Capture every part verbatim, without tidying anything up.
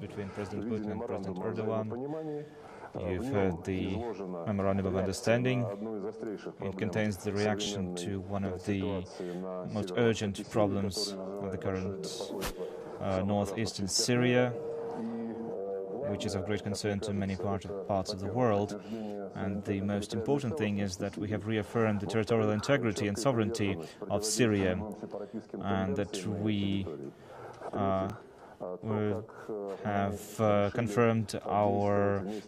between President Putin and President Erdogan. You've heard the memorandum of understanding. It contains the reaction to one of the most urgent problems of the current uh, northeastern Syria, which is of great concern to many part of parts of the world. And the most important thing is that we have reaffirmed the territorial integrity and sovereignty of Syria, and that we uh, We have uh, confirmed our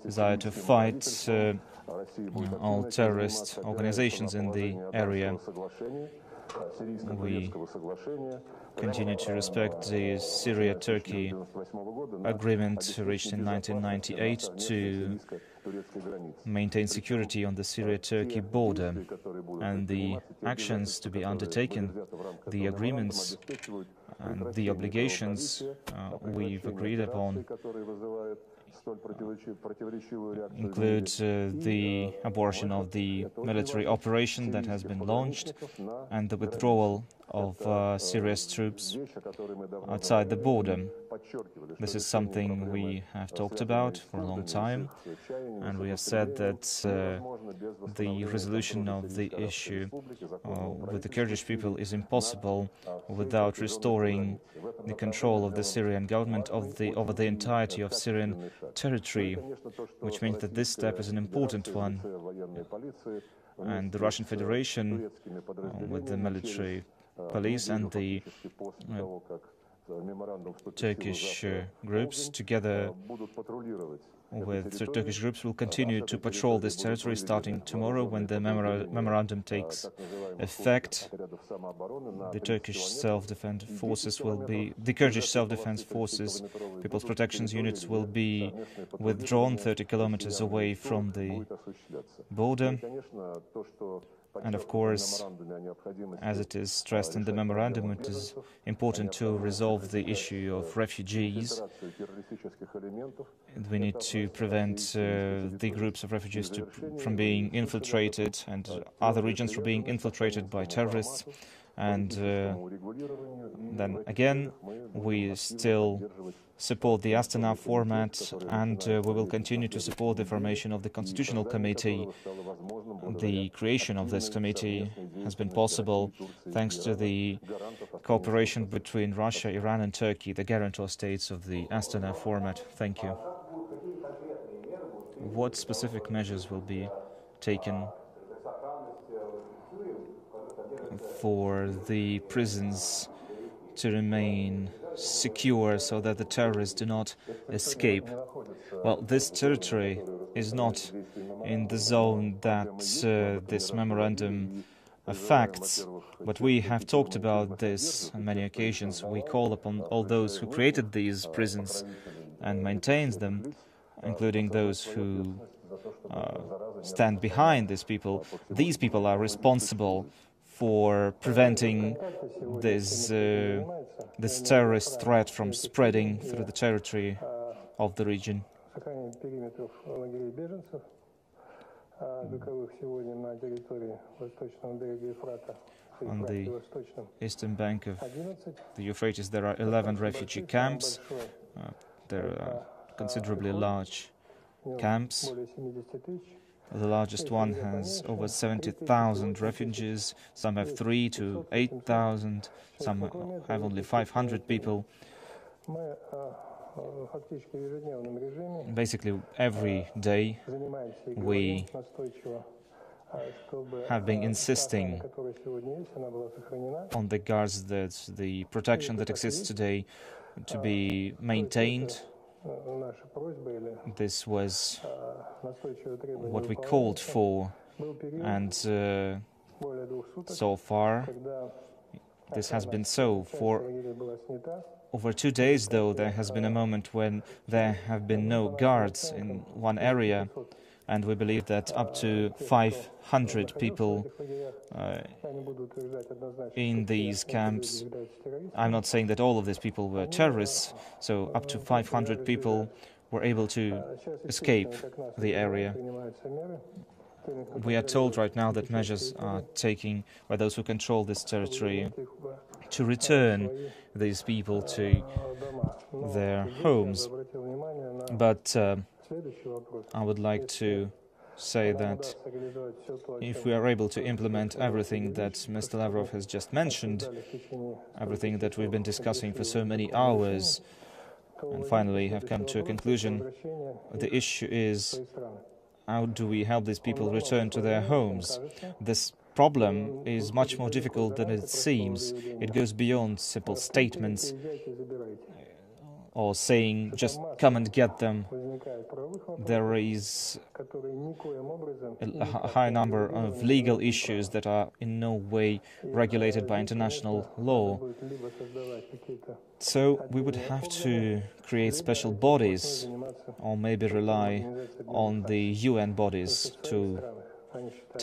desire to fight uh, all terrorist organizations in the area. We continue to respect the Syria-Turkey agreement reached in nineteen ninety-eight to maintain security on the Syria-Turkey border, and the actions to be undertaken, the agreements and the obligations uh, we've agreed upon include uh, the abortion of the military operation that has been launched and the withdrawal of uh, Syria's troops outside the border. This is something we have talked about for a long time, and we have said that uh, the resolution of the issue uh, with the Kurdish people is impossible without restoring the control of the Syrian government of the, over the entirety of Syrian territory, which means that this step is an important one, and the Russian Federation uh, with the military police and the uh, Turkish uh, groups, together with the Turkish groups, will continue to patrol this territory starting tomorrow when the memora memorandum takes effect. The Turkish self-defense forces will be, the Kurdish self-defense forces, People's Protection Units will be withdrawn thirty kilometers away from the border. And of course, as it is stressed in the memorandum, it is important to resolve the issue of refugees. We need to prevent uh, the groups of refugees to, from being infiltrated and other regions from being infiltrated by terrorists. And uh, then again, we still support the Astana format, and uh, we will continue to support the formation of the Constitutional Committee. The creation of this committee has been possible thanks to the cooperation between Russia, Iran and Turkey, the guarantor states of the Astana format. Thank you. What specific measures will be taken for the prisons to remain secure so that the terrorists do not escape? Well, this territory is not in the zone that uh, this memorandum affects, but we have talked about this on many occasions. We call upon all those who created these prisons and maintains them, including those who uh, stand behind these people. These people are responsible for preventing this, uh, this terrorist threat from spreading through the territory of the region. On the eastern bank of the Euphrates, there are eleven refugee camps. Uh, there are considerably large camps. The largest one has over seventy thousand refugees, some have three thousand to eight thousand, some have only five hundred people. Basically, every day we have been insisting on the guards that the protection that exists today to be maintained. This was what we called for, and uh, so far this has been so. For over two days, though, there has been a moment when there have been no guards in one area, and we believe that up to five hundred people uh, in these camps, I'm not saying that all of these people were terrorists, so up to five hundred people were able to escape the area. We are told right now that measures are taken by those who control this territory to return these people to their homes. But uh, I would like to say that if we are able to implement everything that Mister Lavrov has just mentioned, everything that we've been discussing for so many hours, and finally have come to a conclusion, the issue is how do we help these people return to their homes? This problem is much more difficult than it seems. It goes beyond simple statements or saying, just come and get them. There is a high number of legal issues that are in no way regulated by international law. So we would have to create special bodies or maybe rely on the U N bodies to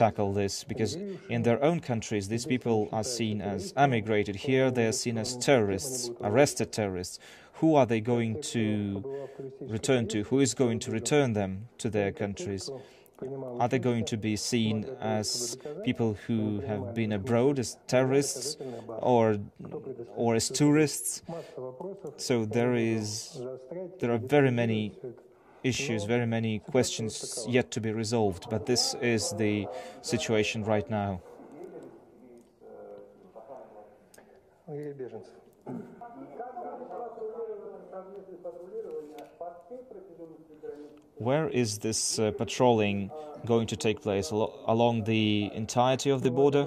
tackle this, because in their own countries these people are seen as emigrated. Here they are seen as terrorists, arrested terrorists. Who are they going to return to? Who is going to return them to their countries? Are they going to be seen as people who have been abroad, as terrorists, or or as tourists? So there is there are very many issues, very many questions yet to be resolved, but this is the situation right now. Where is this uh, patrolling going to take place? Al along the entirety of the border?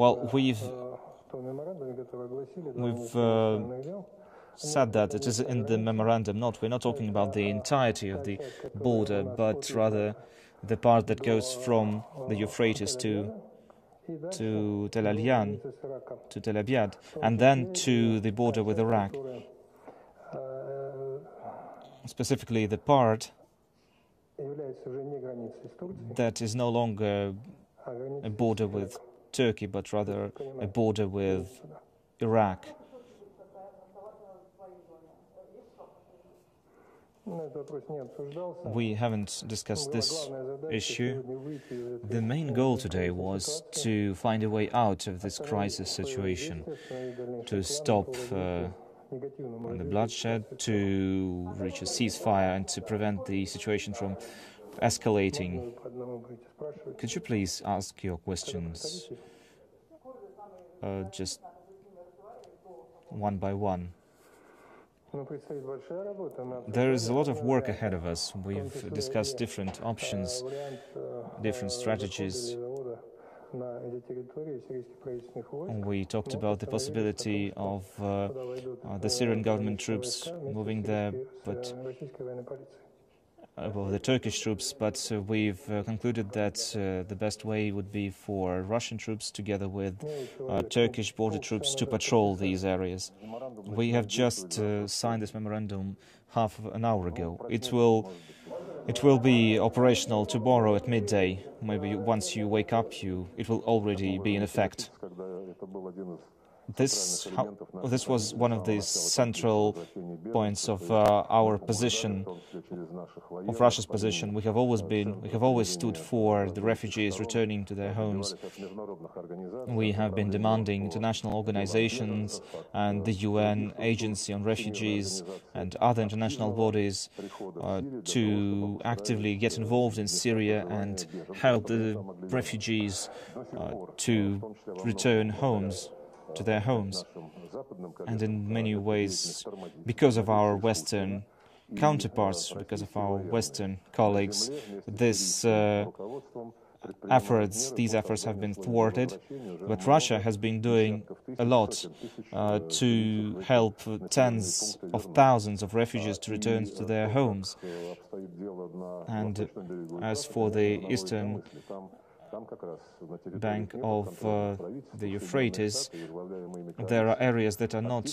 Well, we've we've uh, said that it is in the memorandum. Not we're not talking about the entirety of the border, but rather the part that goes from the Euphrates to to Tel Alyan, to Tel Abyad, and then to the border with Iraq. Specifically, the part that is no longer a border with Turkey, but rather a border with Iraq. We haven't discussed this issue. The main goal today was to find a way out of this crisis situation, to stop uh, the bloodshed, to reach a ceasefire and to prevent the situation from escalating. Could you please ask your questions uh, just one by one? There is a lot of work ahead of us. We've discussed different options, different strategies. We talked about the possibility of uh, uh, the Syrian government troops moving there, but uh, well, the Turkish troops, but uh, we've uh, concluded that uh, the best way would be for Russian troops together with uh, Turkish border troops to patrol these areas. We have just uh, signed this memorandum half of an hour ago. It will It will be operational tomorrow at midday. Maybe once you wake up, you it will already be in effect. This, how, this was one of the central points of uh, our position, of Russia's position. We have always been, we have always stood for the refugees returning to their homes. We have been demanding international organizations and the U N Agency on Refugees and other international bodies uh, to actively get involved in Syria and help the refugees uh, to return homes. to their homes, and in many ways, because of our Western counterparts, because of our Western colleagues, this uh, efforts, these efforts have been thwarted, but Russia has been doing a lot uh, to help tens of thousands of refugees to return to their homes. And as for the Eastern bank of uh, the Euphrates, there are areas that are not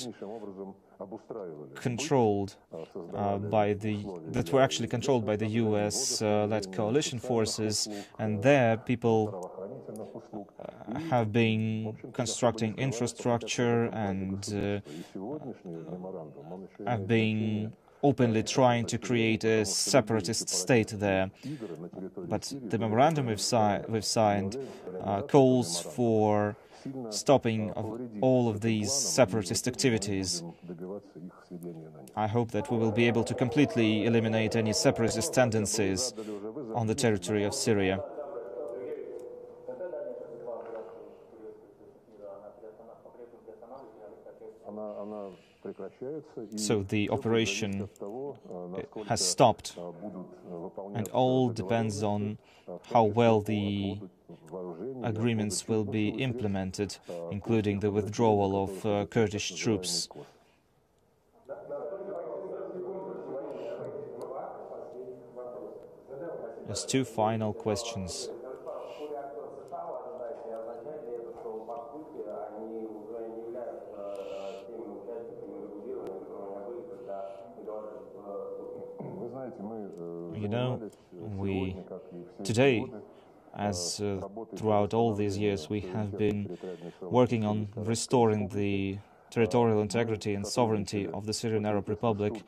controlled uh, by the that were actually controlled by the U S-led uh, coalition forces, and there people uh, have been constructing infrastructure and uh, have been openly trying to create a separatist state there. But the memorandum we've, si we've signed uh, calls for stopping of all of these separatist activities. I hope that we will be able to completely eliminate any separatist tendencies on the territory of Syria. So the operation has stopped, and all depends on how well the agreements will be implemented, including the withdrawal of uh, Kurdish troops. Just two final questions. You know, we today, as uh, throughout all these years, we have been working on restoring the territorial integrity and sovereignty of the Syrian Arab Republic.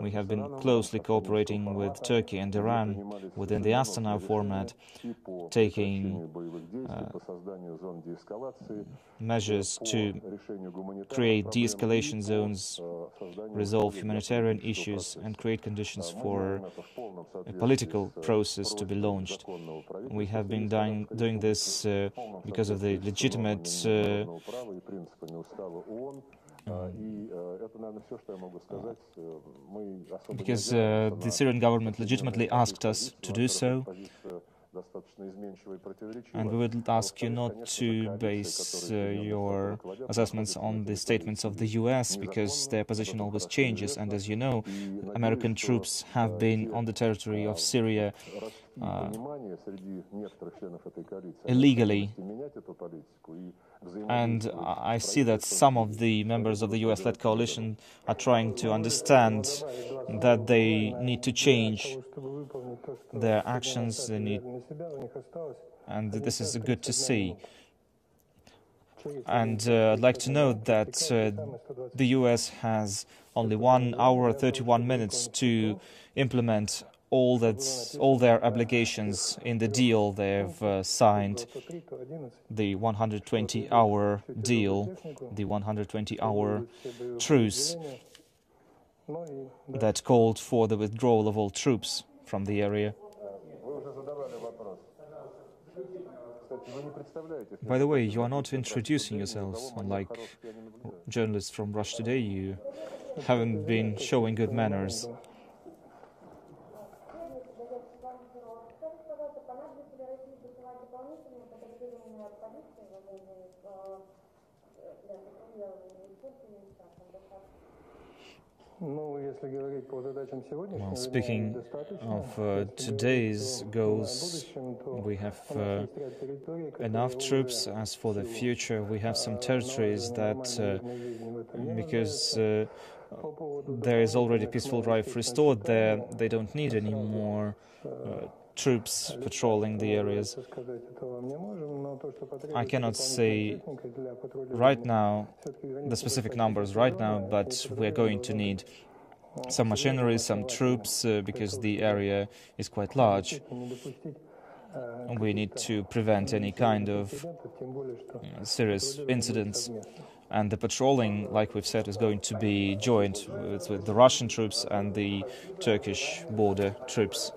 We have been closely cooperating with Turkey and Iran within the Astana format, taking uh, measures to create de-escalation zones, resolve humanitarian issues, and create conditions for a political process to be launched. We have been dying, doing this uh, because of the legitimate uh, Mm. because uh, the Syrian government legitimately asked us to do so, and we would ask you not to base uh, your assessments on the statements of the U S, because their position always changes, and as you know, American troops have been on the territory of Syria Uh, illegally, and I see that some of the members of the U S-led coalition are trying to understand that they need to change their actions, they need, and this is good to see. And uh, I'd like to note that uh, the U S has only one hour, thirty-one minutes to implement all that's all their obligations in the deal they've uh, signed, the one hundred twenty hour deal, the one hundred twenty hour truce that called for the withdrawal of all troops from the area. By the way, you are not introducing yourselves, unlike journalists from Russia Today. You haven't been showing good manners. Well, speaking of uh, today's goals, we have uh, enough troops. As for the future, we have some territories that, uh, because uh, there is already peaceful life restored there, they don't need any more uh, troops patrolling the areas. I cannot say right now the specific numbers right now, but we're going to need some machinery, some troops, uh, because the area is quite large. We need to prevent any kind of uh, serious incidents. And the patrolling, like we've said, is going to be joined with, with the Russian troops and the Turkish border troops.